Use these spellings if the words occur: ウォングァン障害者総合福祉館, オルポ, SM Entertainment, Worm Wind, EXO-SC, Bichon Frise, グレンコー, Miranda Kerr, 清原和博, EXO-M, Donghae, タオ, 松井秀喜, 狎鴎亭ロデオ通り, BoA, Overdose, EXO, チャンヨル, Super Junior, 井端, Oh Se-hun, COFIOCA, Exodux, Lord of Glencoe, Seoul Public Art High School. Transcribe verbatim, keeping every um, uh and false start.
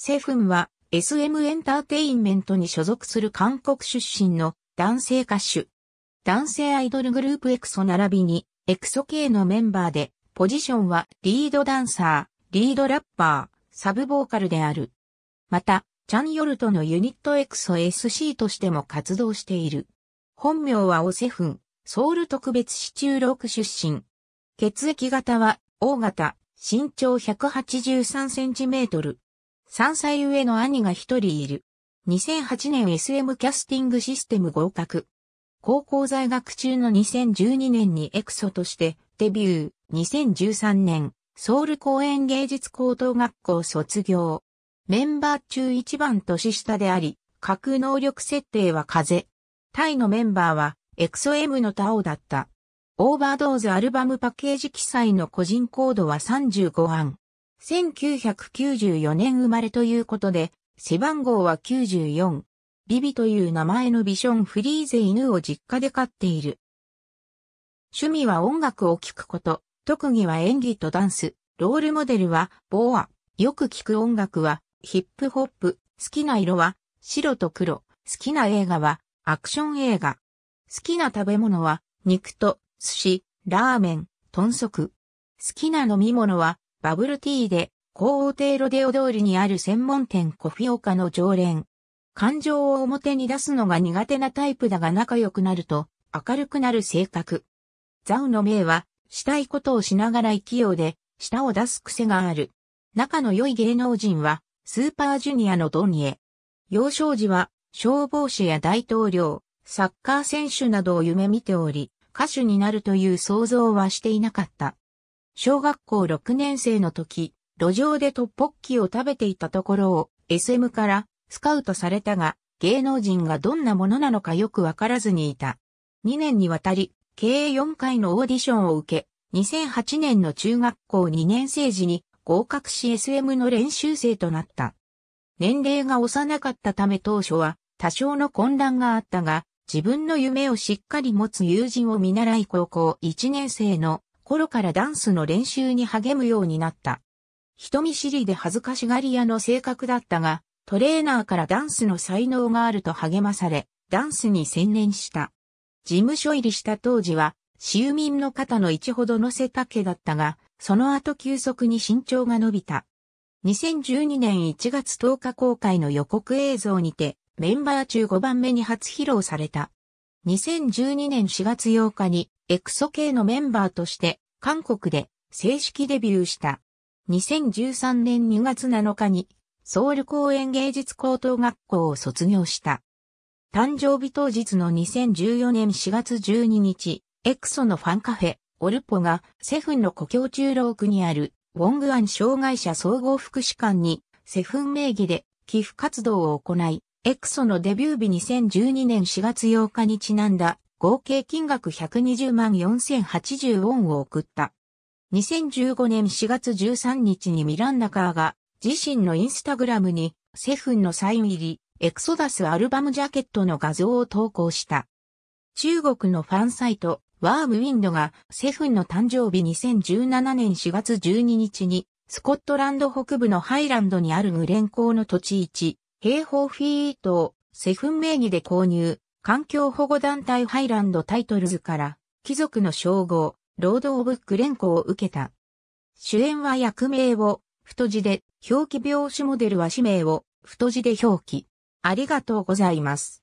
セフンは エスエム エンターテインメントに所属する韓国出身の男性歌手。男性アイドルグループ エックスオー 並びに エックスオー 系のメンバーで、ポジションはリードダンサー、リードラッパー、サブボーカルである。また、チャンヨルとのユニット エックスオーエスシー としても活動している。本名はオセフン、ソウル特別市中ローク出身。血液型は オー 型、身長 ひゃくはちじゅうさんセンチメートル。さんさい上の兄がひとりいる。にせんはちねん エスエム キャスティングシステム合格。高校在学中のにせんじゅうにねんに エックスオー としてデビュー。にせんじゅうさんねん、ソウル公園芸術高等学校卒業。メンバー中一番年下であり、架空能力設定は風。タイのメンバーは エックスオーエム のタオだった。Overdose アルバムパッケージ記載の個人コードはさんじゅうごあん。せんきゅうひゃくきゅうじゅうよねん生まれということで、背番号はきゅうじゅうよん。ビビという名前のビションフリーゼ犬を実家で飼っている。趣味は音楽を聴くこと、特技は演技とダンス、ロールモデルはボエー、よく聴く音楽はヒップホップ、好きな色は白と黒、好きな映画はアクション映画。好きな食べ物は肉と寿司、ラーメン、豚足。好きな飲み物はバブルティーで、コーテイロデオ通りにある専門店コフィオカの常連。感情を表に出すのが苦手なタイプだが仲良くなると明るくなる性格。ザウの名はしたいことをしながら器用で舌を出す癖がある。仲の良い芸能人はスーパージュニアのドンエ。幼少時は消防士や大統領、サッカー選手などを夢見ており、歌手になるという想像はしていなかった。小学校ろくねんせいの時、路上でトッポッキを食べていたところを エスエム からスカウトされたが、芸能人がどんなものなのかよくわからずにいた。にねんにわたり、計よんかいのオーディションを受け、にせんはちねんの中学校にねんせい時に合格し エスエム の練習生となった。年齢が幼かったため当初は多少の混乱があったが、自分の夢をしっかり持つ友人を見習い高校いちねんせいの頃からダンスの練習に励むようになった。人見知りで恥ずかしがり屋の性格だったが、トレーナーからダンスの才能があると励まされ、ダンスに専念した。事務所入りした当時は、市民の肩のいちほどの背丈だったが、その後急速に身長が伸びた。にせんじゅうにねんいちがつとおか公開の予告映像にて、メンバー中ごばんめに初披露された。にせんじゅうにねんしがつようかに、エックスオー 系のメンバーとして、韓国で正式デビューした。にせんじゅうさんねんにがつなのかに、ソウル公園芸術高等学校を卒業した。誕生日当日のにせんじゅうよねんしがつじゅうににち、エックスオー のファンカフェ、オルポがセフンの故郷中ロークにある、ウォングアン障害者総合福祉館に、セフン名義で寄付活動を行い、エックスオー のデビュー日にせんじゅうにねんしがつようかにちなんだ、合計金額ひゃくにじゅうまんよんせんはちじゅうウォンを送った。にせんじゅうごねんしがつじゅうさんにちにミランダ・カーが、自身のインスタグラムにセフンのサイン入りエクソダスアルバムジャケットの画像を投稿した。中国のファンサイトワームウィンドがセフンの誕生日にせんじゅうななねんしがつじゅうににちにスコットランド北部のハイランドにあるグレンコーの土地いちへいほうフィートをセフン名義で購入、環境保護団体ハイランドタイトルズから貴族の称号ロード・オブ・グレンコを受けた。主演は役名を太字で、表記描写モデルは氏名を、太字で表記。ありがとうございます。